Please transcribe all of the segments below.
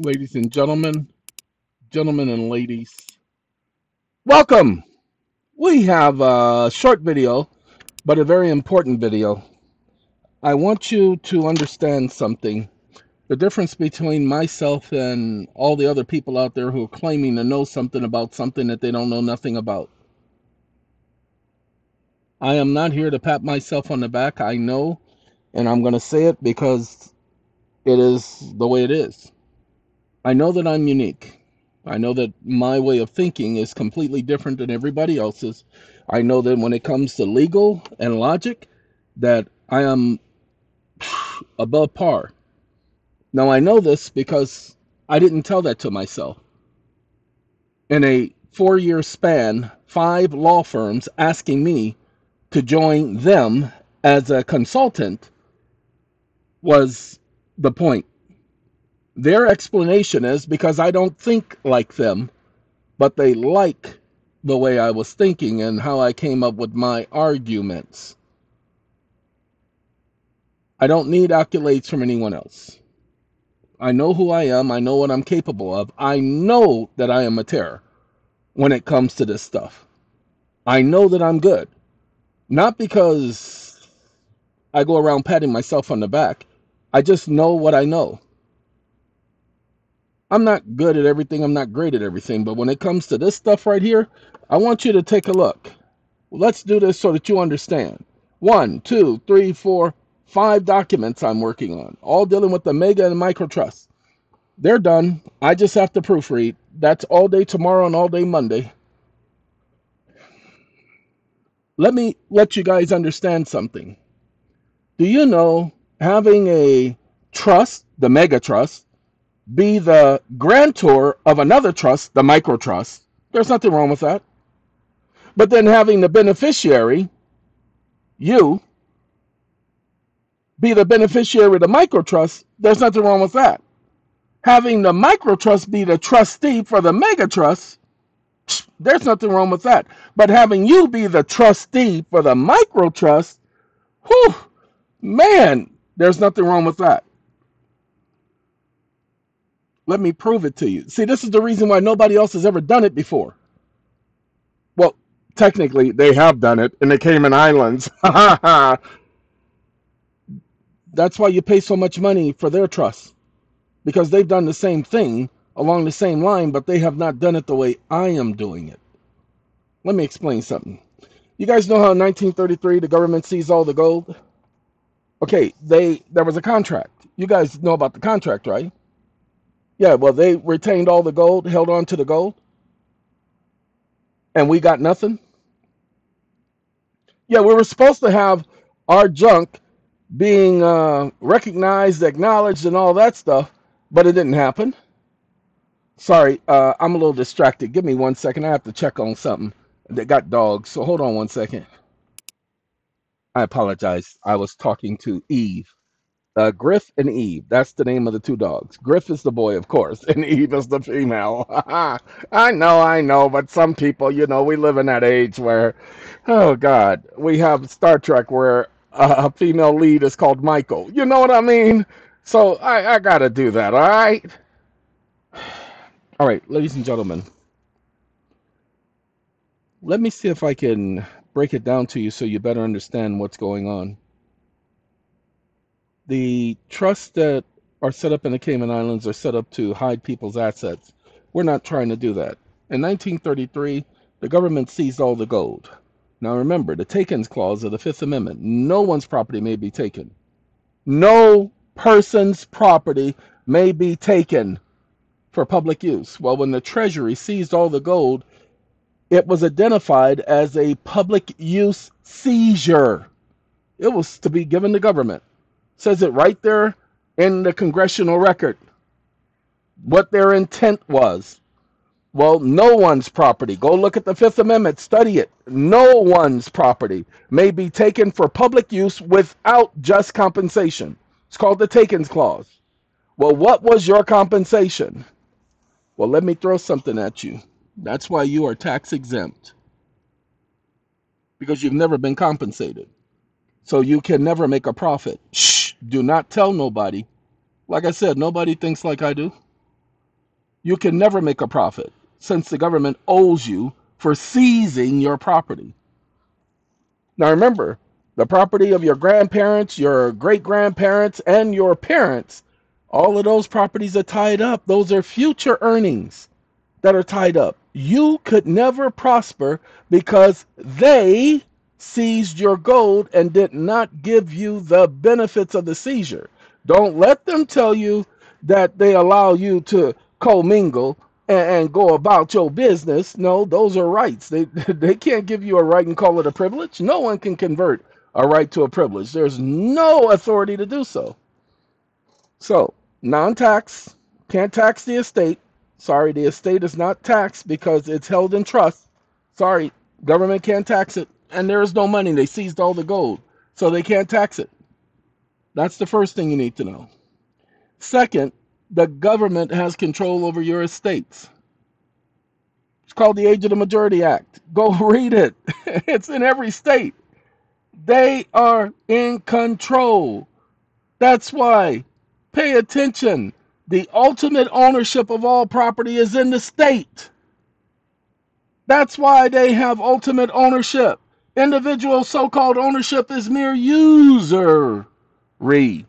Ladies and gentlemen, gentlemen and ladies, welcome. We have a short video, but a very important video. I want you to understand something. The difference between myself and all the other people out there who are claiming to know something about something that they don't know nothing about. I am not here to pat myself on the back. I know, and I'm going to say it because it is the way it is. I know that I'm unique. I know that my way of thinking is completely different than everybody else's. I know that when it comes to legal and logic, that I am above par. Now, I know this because I didn't tell that to myself. In a 4-year span, 5 law firms asking me to join them as a consultant was the point. Their explanation is because I don't think like them, but they like the way I was thinking and how I came up with my arguments. I don't need accolades from anyone else. I know who I am. I know what I'm capable of. I know that I am a terror when it comes to this stuff. I know that I'm good. Not because I go around patting myself on the back. I just know what I know. I'm not good at everything, I'm not great at everything, but when it comes to this stuff right here, I want you to take a look. Let's do this so that you understand. 5 documents I'm working on, all dealing with the mega and micro trusts. They're done. I just have to proofread. That's all day tomorrow and all day Monday. Let me let you guys understand something. Do you know having a trust, the mega trust, be the grantor of another trust, the micro trust? There's nothing wrong with that. But then having the beneficiary, you, be the beneficiary of the micro trust, there's nothing wrong with that. Having the micro trust be the trustee for the mega trust, there's nothing wrong with that. But having you be the trustee for the micro trust, whew, man, there's nothing wrong with that. Let me prove it to you. See, this is the reason why nobody else has ever done it before. Well, technically, they have done it in the Cayman Islands. That's why you pay so much money for their trust, because they've done the same thing along the same line, but they have not done it the way I am doing it. Let me explain something. You guys know how in 1933 the government seized all the gold? Okay, there was a contract. You guys know about the contract, right? Yeah, well, they retained all the gold, held on to the gold, and we got nothing. Yeah, we were supposed to have our junk being recognized, acknowledged, and all that stuff, but it didn't happen. Sorry, I'm a little distracted. Give me 1 second. I have to check on something. They got dogs, so hold on 1 second. I apologize. I was talking to Eve. Griff and Eve, that's the name of the two dogs. Griff is the boy, of course, and Eve is the female. I know, but some people, you know, we live in that age where, oh, God, we have Star Trek where a female lead is called Michael. You know what I mean? So I got to do that, all right? All right, ladies and gentlemen, let me see if I can break it down to you so you better understand what's going on. The trusts that are set up in the Cayman Islands are set up to hide people's assets. We're not trying to do that. In 1933, the government seized all the gold. Now remember, the Takings Clause of the Fifth Amendment. No one's property may be taken. No person's property may be taken for public use. Well, when the Treasury seized all the gold, it was identified as a public use seizure. It was to be given to government. Says it right there in the congressional record what their intent was. Well, no one's property. Go look at the Fifth Amendment. Study it. No one's property may be taken for public use without just compensation. It's called the Takings Clause. Well, what was your compensation? Well, let me throw something at you. That's why you are tax exempt. Because you've never been compensated. So you can never make a profit. Shh. Do not tell nobody. Like I said, nobody thinks like I do. you can never make a profit since the government owes you for seizing your property. Now remember, the property of your grandparents, your great-grandparents, and your parents, all of those properties are tied up. Those are future earnings that are tied up. You could never prosper because they seized your gold and did not give you the benefits of the seizure. Don't let them tell you that they allow you to commingle and go about your business. No, those are rights. They can't give you a right and call it a privilege. No one can convert a right to a privilege. There's no authority to do so. So non-tax, can't tax the estate. Sorry, the estate is not taxed because it's held in trust. Sorry, government can't tax it. And there is no money. They seized all the gold, so they can't tax it. That's the first thing you need to know. Second, the government has control over your estates. It's called the Age of the Majority Act. Go read it. It's in every state. They are in control. That's why, pay attention. The ultimate ownership of all property is in the state. That's why they have ultimate ownership. Individual so-called ownership is mere usury. Ladies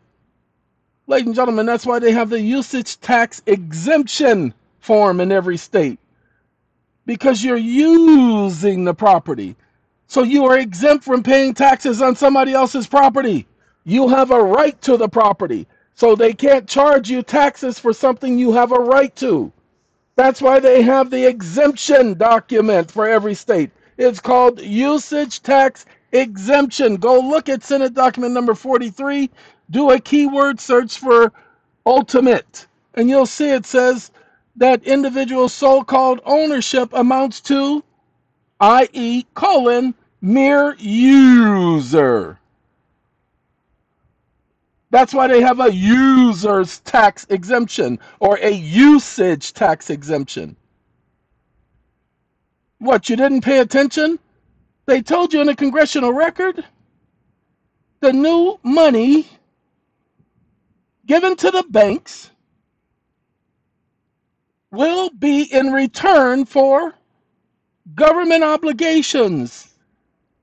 and gentlemen, that's why they have the usage tax exemption form in every state. Because you're using the property. So you are exempt from paying taxes on somebody else's property. You have a right to the property. So they can't charge you taxes for something you have a right to. That's why they have the exemption document for every state. It's called usage tax exemption. Go look at Senate document number 43. Do a keyword search for ultimate, and you'll see it says that individual so-called ownership amounts to, i.e., mere user. That's why they have a user's tax exemption or a usage tax exemption. What, you didn't pay attention? They told you in the congressional record the new money given to the banks will be in return for government obligations,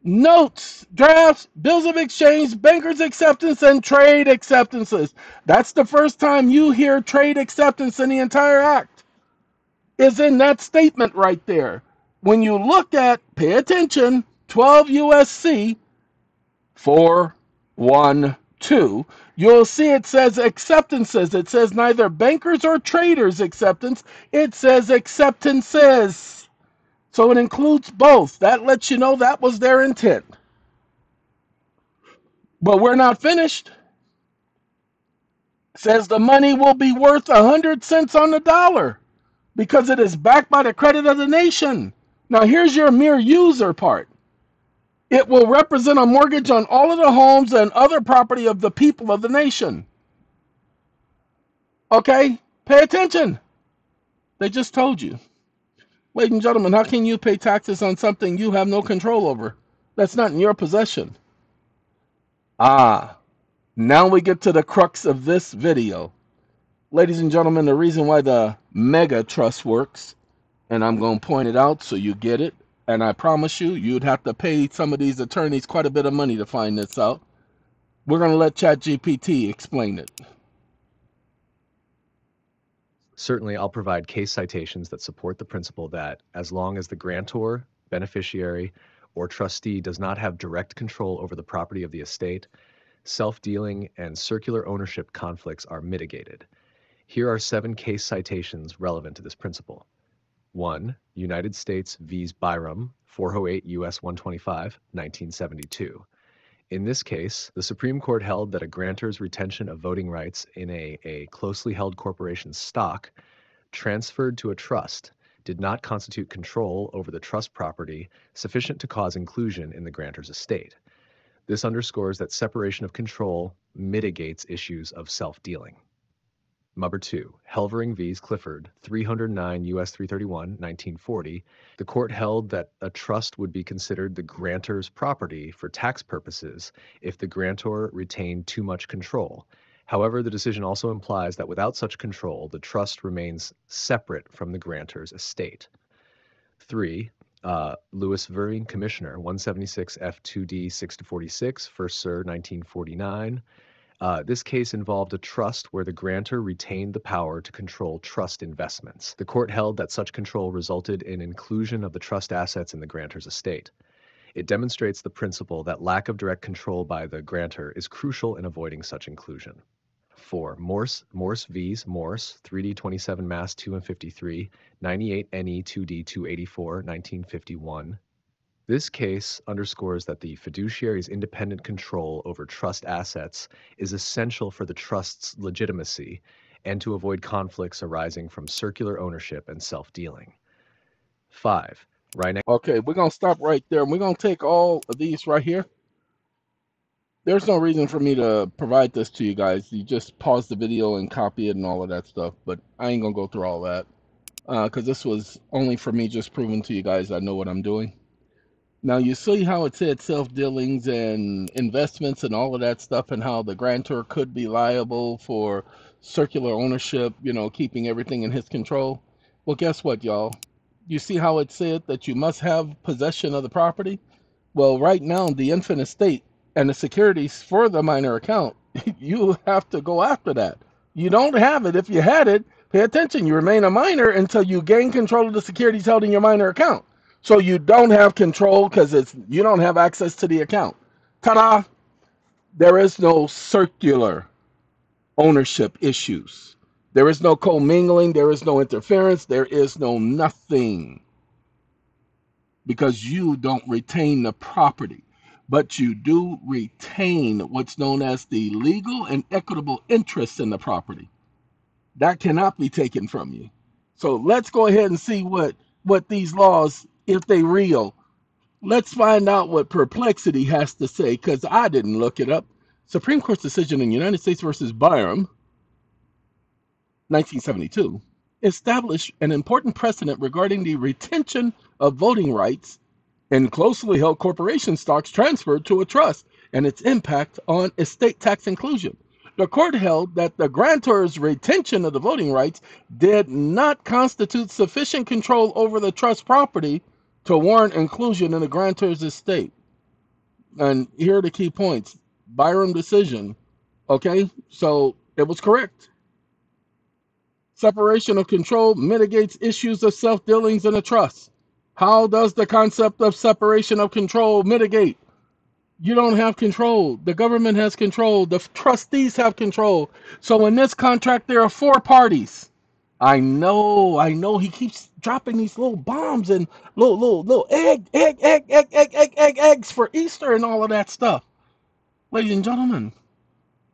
notes, drafts, bills of exchange, bankers' acceptance, and trade acceptances. That's the first time you hear trade acceptance in the entire act, is in that statement right there. When you look at, pay attention, 12 USC 412, you'll see it says acceptances. It says neither bankers or traders acceptance. It says acceptances. So it includes both. That lets you know that was their intent. But we're not finished. It says the money will be worth 100 cents on the dollar because it is backed by the credit of the nation. Now here's your mere user part. It will represent a mortgage on all of the homes and other property of the people of the nation. Okay? Pay attention. They just told you. Ladies and gentlemen, how can you pay taxes on something you have no control over? That's not in your possession. Ah, now we get to the crux of this video. Ladies and gentlemen, the reason why the mega trust works, and I'm going to point it out so you get it, and I promise you, you'd have to pay some of these attorneys quite a bit of money to find this out. We're going to let ChatGPT explain it. Certainly, I'll provide case citations that support the principle that as long as the grantor, beneficiary, or trustee does not have direct control over the property of the estate, self-dealing and circular ownership conflicts are mitigated. Here are 7 case citations relevant to this principle. 1. United States v. Byram, 408 U.S. 125, 1972. In this case, the Supreme Court held that a grantor's retention of voting rights in a closely held corporation's stock transferred to a trust did not constitute control over the trust property sufficient to cause inclusion in the grantor's estate. This underscores that separation of control mitigates issues of self-dealing. Number 2, Helvering v. Clifford, 309 U.S. 331, 1940, the court held that a trust would be considered the grantor's property for tax purposes if the grantor retained too much control, However, the decision also implies that without such control, the trust remains separate from the grantor's estate. 3. Lewis v. Commissioner, 176 F2D 646, 1st Sir, 1949. This case involved a trust where the grantor retained the power to control trust investments. The court held that such control resulted in inclusion of the trust assets in the grantor's estate. It demonstrates the principle that lack of direct control by the grantor is crucial in avoiding such inclusion. 4. Morse v. Morse, 3D 27 Mass 2 and 53, 98 NE 2D 284, 1951. This case underscores that the fiduciary's independent control over trust assets is essential for the trust's legitimacy and to avoid conflicts arising from circular ownership and self-dealing. 5. Right now. Okay, we're going to stop right there. We're going to take all of these right here. There's no reason for me to provide this to you guys. You just pause the video and copy it and all of that stuff, but I ain't going to go through all that because this was only for me just proving to you guys I know what I'm doing. Now, you see how it said self-dealings and investments and all of that stuff and how the grantor could be liable for circular ownership, you know, keeping everything in his control. Well, guess what, y'all? You see how it said that you must have possession of the property? Well, right now, the infant estate and the securities for the minor account, you have to go after that. You don't have it. If you had it, pay attention. You remain a minor until you gain control of the securities held in your minor account. So you don't have control because you don't have access to the account. Ta-da! There is no circular ownership issues. There is no commingling. There is no interference. There is no nothing because you don't retain the property, but you do retain what's known as the legal and equitable interest in the property. That cannot be taken from you. So let's go ahead and see what these laws, if they're real, let's find out what Perplexity has to say because I didn't look it up. Supreme Court's decision in United States v. Byram, 1972, established an important precedent regarding the retention of voting rights in closely held corporation stocks transferred to a trust and its impact on estate tax inclusion. The court held that the grantor's retention of the voting rights did not constitute sufficient control over the trust property to warrant inclusion in the grantor's estate. And here are the key points. Byram decision, okay, so it was correct. Separation of control mitigates issues of self-dealings in a trust. How does the concept of separation of control mitigate? You don't have control. The government has control. The trustees have control. So in this contract, there are 4 parties. I know. He keeps dropping these little bombs and little eggs for Easter and all of that stuff. Ladies and gentlemen,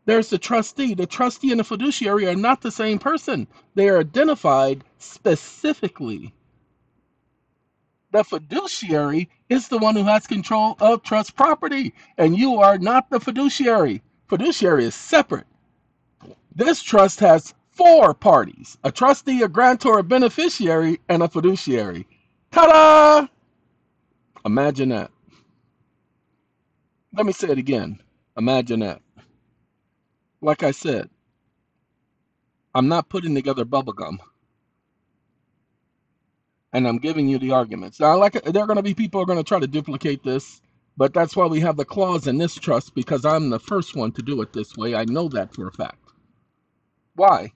there's the trustee. The trustee and the fiduciary are not the same person. They are identified specifically. The fiduciary is the one who has control of trust property, and you are not the fiduciary. Fiduciary is separate. This trust has 4 parties, a trustee, a grantor, a beneficiary, and a fiduciary. Ta-da! Imagine that. Let me say it again. Imagine that. Like I said, I'm not putting together bubblegum, and I'm giving you the arguments. Now, like, there are going to be people who are going to try to duplicate this, but that's why we have the clause in this trust, because I'm the first one to do it this way. I know that for a fact. Why?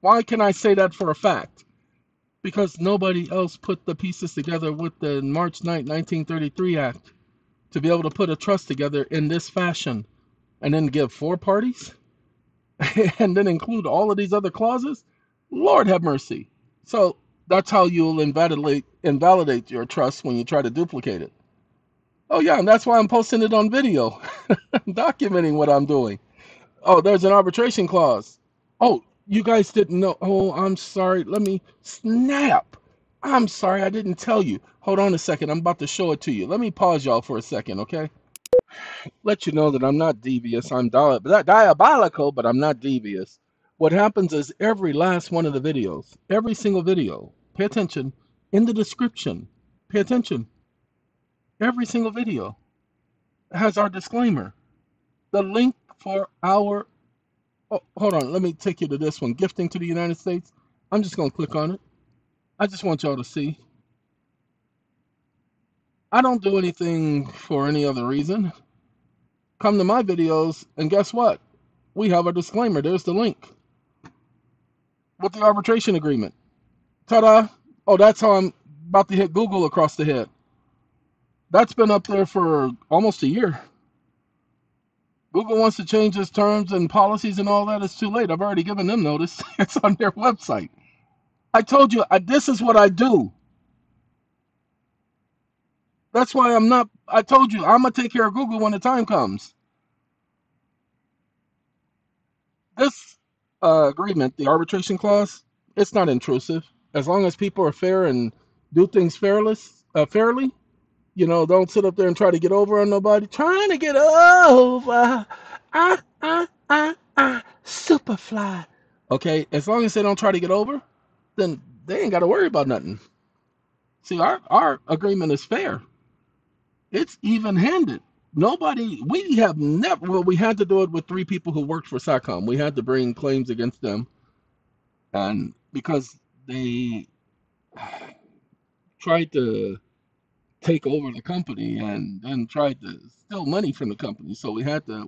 Why can I say that for a fact? Because nobody else put the pieces together with the March 9, 1933 Act to be able to put a trust together in this fashion and then give 4 parties? And then include all of these other clauses? Lord have mercy. So that's how you'll invalidate your trust when you try to duplicate it. Oh yeah, and that's why I'm posting it on video. Documenting what I'm doing. Oh, there's an arbitration clause. Oh, you guys didn't know. Oh, I'm sorry. Let me snap. I'm sorry, I didn't tell you. Hold on a second. I'm about to show it to you. Let me pause y'all for a second, okay? Let you know that I'm not devious. I'm diabolical, but I'm not devious. What happens is every last one of the videos, every single video, pay attention, in the description, pay attention, every single video has our disclaimer, the link for our Oh, hold on. Let me take you to this one. Gifting to the United States. I'm just going to click on it. I just want y'all to see. I don't do anything for any other reason. Come to my videos, and guess what? We have a disclaimer. There's the link with the arbitration agreement. Ta-da. Oh, that's how I'm about to hit Google across the head. That's been up there for almost a year. Google wants to change its terms and policies and all that. It's too late. I've already given them notice. It's on their website. I told you, this is what I do. That's why I'm not, I told you, I'm going to take care of Google when the time comes. This agreement, the arbitration clause, it's not intrusive. As long as people are fair and do things fairly, you know, don't sit up there and try to get over on nobody. Trying to get over. Superfly. Okay, as long as they don't try to get over, then they ain't got to worry about nothing. See, our agreement is fair. It's even-handed. Nobody, we have never, well, we had to do it with 3 people who worked for SATCOM. We had to bring claims against them. And because they tried to take over the company and then tried to steal money from the company. So we had no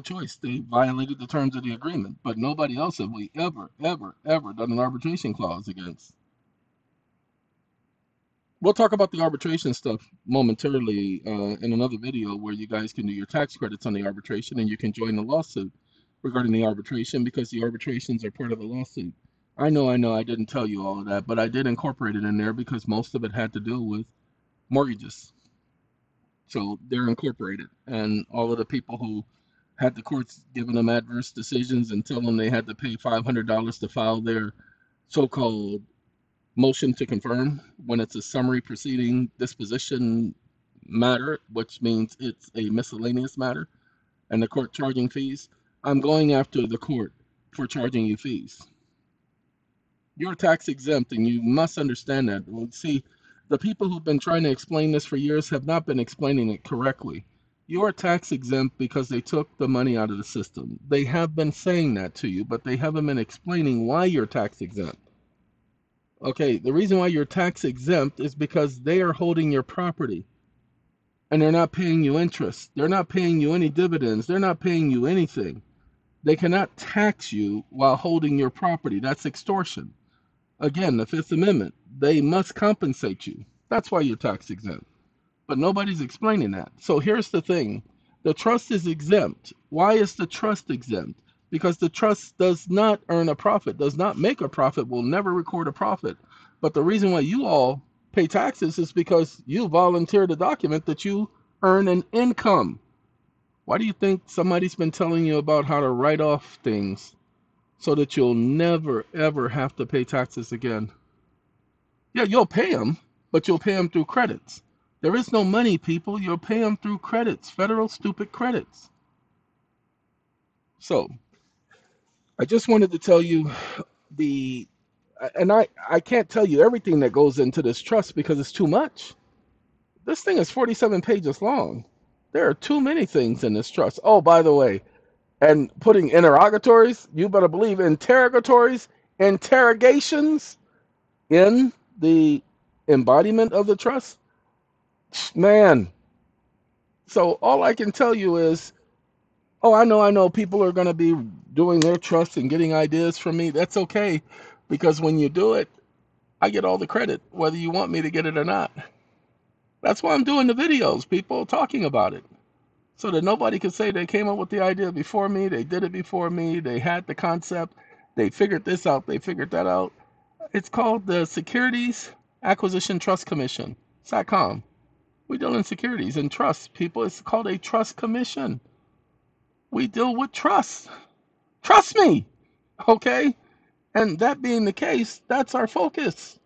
choice. They violated the terms of the agreement, but nobody else have we ever done an arbitration clause against. We'll talk about the arbitration stuff momentarily in another video where you guys can do your tax credits on the arbitration and you can join the lawsuit regarding the arbitration because the arbitrations are part of the lawsuit. I know, I didn't tell you all of that, but I did incorporate it in there because most of it had to do with mortgages. So they're incorporated. And all of the people who had the courts giving them adverse decisions and tell them they had to pay $500 to file their so-called motion to confirm when it's a summary proceeding disposition matter, which means it's a miscellaneous matter, and the court charging fees. I'm going after the court for charging you fees. You're tax exempt, and you must understand that. Well, see, the people who've been trying to explain this for years have not been explaining it correctly. You're tax exempt because they took the money out of the system. They have been saying that to you, but they haven't been explaining why you're tax exempt. Okay, the reason why you're tax exempt is because they are holding your property and they're not paying you interest. They're not paying you any dividends. They're not paying you anything. They cannot tax you while holding your property. That's extortion. Again, the Fifth Amendment, they must compensate you. That's why you're tax exempt. But nobody's explaining that. So here's the thing. The trust is exempt. Why is the trust exempt? Because the trust does not earn a profit, does not make a profit, will never record a profit. But the reason why you all pay taxes is because you volunteered a document that you earn an income. Why do you think somebody's been telling you about how to write off things so that you'll never, ever have to pay taxes again? Yeah, you'll pay them, but you'll pay them through credits. There is no money, people. You'll pay them through credits, federal stupid credits. So I just wanted to tell you and I can't tell you everything that goes into this trust because it's too much. This thing is 47 pages long. There are too many things in this trust. Oh, by the way, and putting interrogatories, you better believe interrogatories, interrogations in the embodiment of the trust, man. So all I can tell you is, oh, I know people are going to be doing their trust and getting ideas from me. That's okay, because when you do it, I get all the credit, whether you want me to get it or not. That's why I'm doing the videos, people, talking about it, so that nobody can say they came up with the idea before me, they did it before me, they had the concept, they figured this out, they figured that out. It's called the Securities Acquisition Trust Commission, SATCOM. We deal in securities and trusts, people. It's called a trust commission. We deal with trusts. Trust me, okay? And that being the case, that's our focus.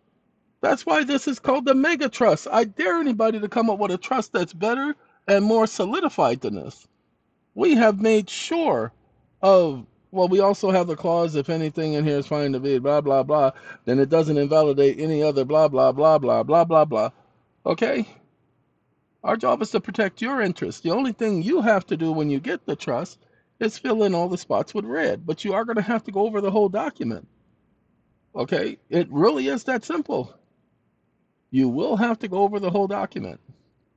That's why this is called the mega trust. I dare anybody to come up with a trust that's better and more solidified than this. We have made sure of, well, we also have the clause, if anything in here is found to be blah, blah, blah, then it doesn't invalidate any other blah, blah, blah, blah, blah, blah, blah. Okay? Our job is to protect your interests. The only thing you have to do when you get the trust is fill in all the spots with red, but you are going to have to go over the whole document. Okay, it really is that simple. You will have to go over the whole document.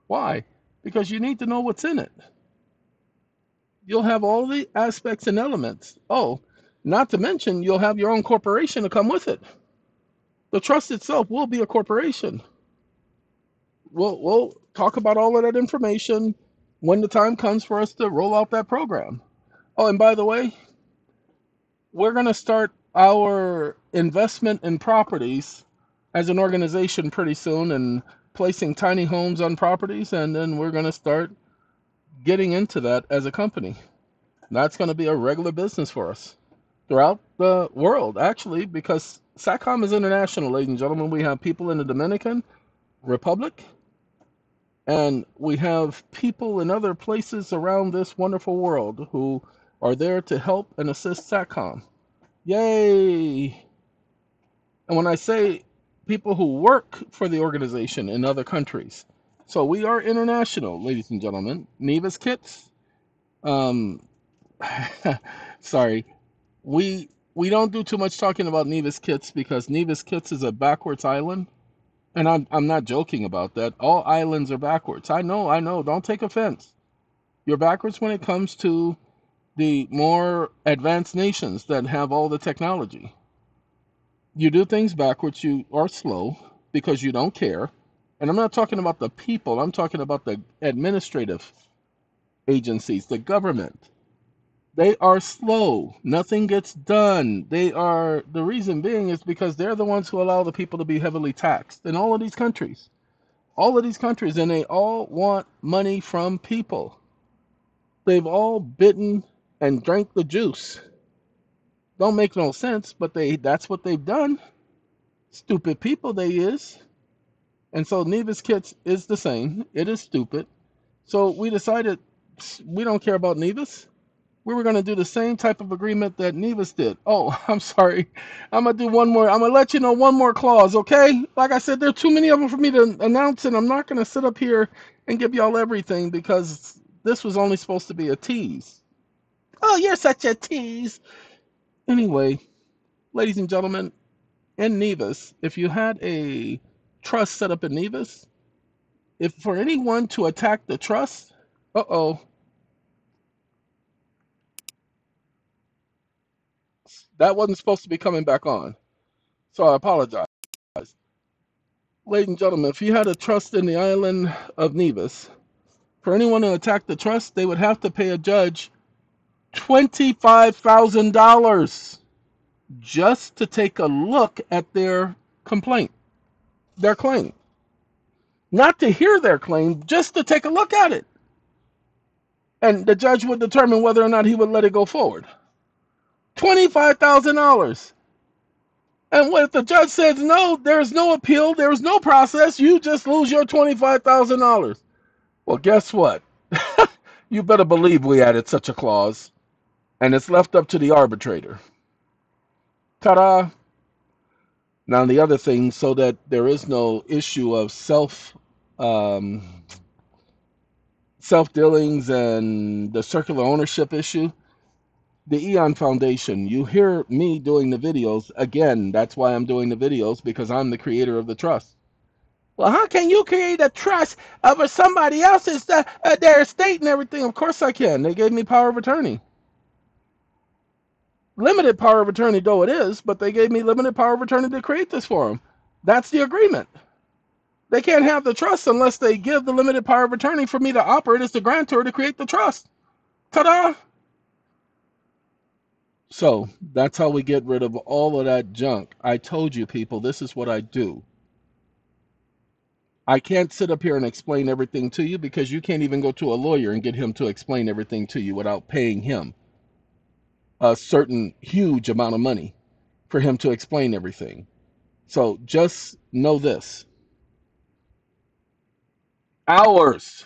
Why? Because you need to know what's in it. You'll have all the aspects and elements. Oh, not to mention you'll have your own corporation to come with it. The trust itself will be a corporation. We'll talk about all of that information when the time comes for us to roll out that program. Oh, and by the way, we're going to start our investment in properties as an organization pretty soon, and placing tiny homes on properties, and then we're going to start getting into that as a company. And that's going to be a regular business for us throughout the world, actually, because SATCOM is international, ladies and gentlemen. We have people in the Dominican Republic, and we have people in other places around this wonderful world who are there to help and assist SATCOM. Yay! And when I say people who work for the organization in other countries. So we are international, ladies and gentlemen. Neva's Kits. Sorry. We don't do too much talking about Neva's Kits because Neva's Kits is a backwards island. And I'm not joking about that. All islands are backwards. I know. Don't take offense. You're backwards when it comes to the more advanced nations that have all the technology. You do things backwards, you are slow because you don't care. And I'm not talking about the people, I'm talking about the administrative agencies, the government. They are slow, nothing gets done. The reason being is because they're the ones who allow the people to be heavily taxed in all of these countries. All of these countries, and they all want money from people. They've all bitten and drank the juice. Don't make no sense, but that's what they've done. Stupid people they is. And so Neva's Kits is the same. It is stupid. So we decided we don't care about Neva's. We were going to do the same type of agreement that Neva's did. Oh, I'm sorry. I'm going to do one more. I'm going to let you know one more clause, okay? Like I said, there are too many of them for me to announce, and I'm not going to sit up here and give y'all everything because this was only supposed to be a tease. Oh, you're such a tease. Anyway, ladies and gentlemen, in Neva's, if you had a trust set up in Neva's, if for anyone to attack the trust, that wasn't supposed to be coming back on. So I apologize. Ladies and gentlemen, if you had a trust in the island of Neva's, for anyone to attack the trust, they would have to pay a judge $25,000 just to take a look at their complaint, their claim. Not to hear their claim, just to take a look at it. And the judge would determine whether or not he would let it go forward. $25,000. And what if the judge says no, there's no appeal, there's no process, you just lose your $25,000. Well, guess what? You better believe we added such a clause. And it's left up to the arbitrator. Ta-da! Now the other thing, so that there is no issue of self-dealings and the circular ownership issue, the Eon Foundation. You hear me doing the videos. Again, that's why I'm doing the videos, because I'm the creator of the trust. Well, how can you create a trust over somebody else's, their estate and everything? Of course I can. They gave me power of attorney. Limited power of attorney, though it is, but they gave me limited power of attorney to create this for them. That's the agreement. They can't have the trust unless they give the limited power of attorney for me to operate as the grantor to create the trust. Ta-da! So that's how we get rid of all of that junk. I told you people, this is what I do. I can't sit up here and explain everything to you because you can't even go to a lawyer and get him to explain everything to you without paying him a certain huge amount of money for him to explain everything. So just know this. Hours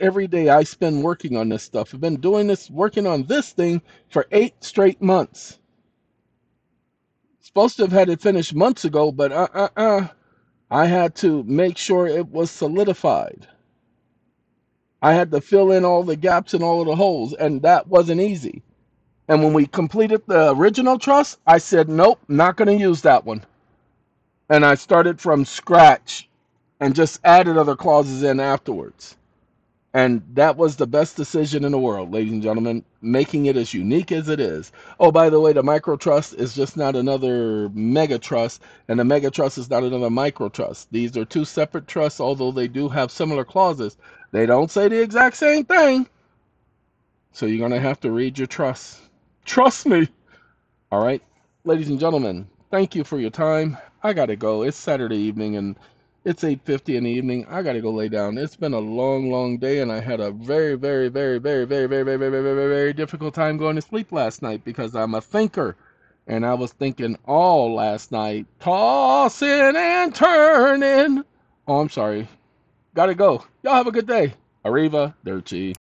every day I spend working on this stuff. I've been doing this, working on this thing for 8 straight months. Supposed to have had it finished months ago, but I had to make sure it was solidified. I had to fill in all the gaps and all of the holes, and that wasn't easy. And when we completed the original trust, I said, nope, not going to use that one. And I started from scratch and just added other clauses in afterwards. And that was the best decision in the world, ladies and gentlemen, making it as unique as it is. Oh, by the way, the micro trust is just not another mega trust, and the mega trust is not another micro trust. These are two separate trusts, although they do have similar clauses. They don't say the exact same thing. So you're going to have to read your trust. Trust me. All right, ladies and gentlemen, thank you for your time. I got to go. It's Saturday evening, and it's 8:50 in the evening. I gotta go lay down. It's been a long, long day, and I had a very, very, very, very, very, very, very, very, very, very difficult time going to sleep last night because I'm a thinker, and I was thinking all last night, tossing and turning. Oh, I'm sorry. Gotta go. Y'all have a good day. Arriva, Dirty.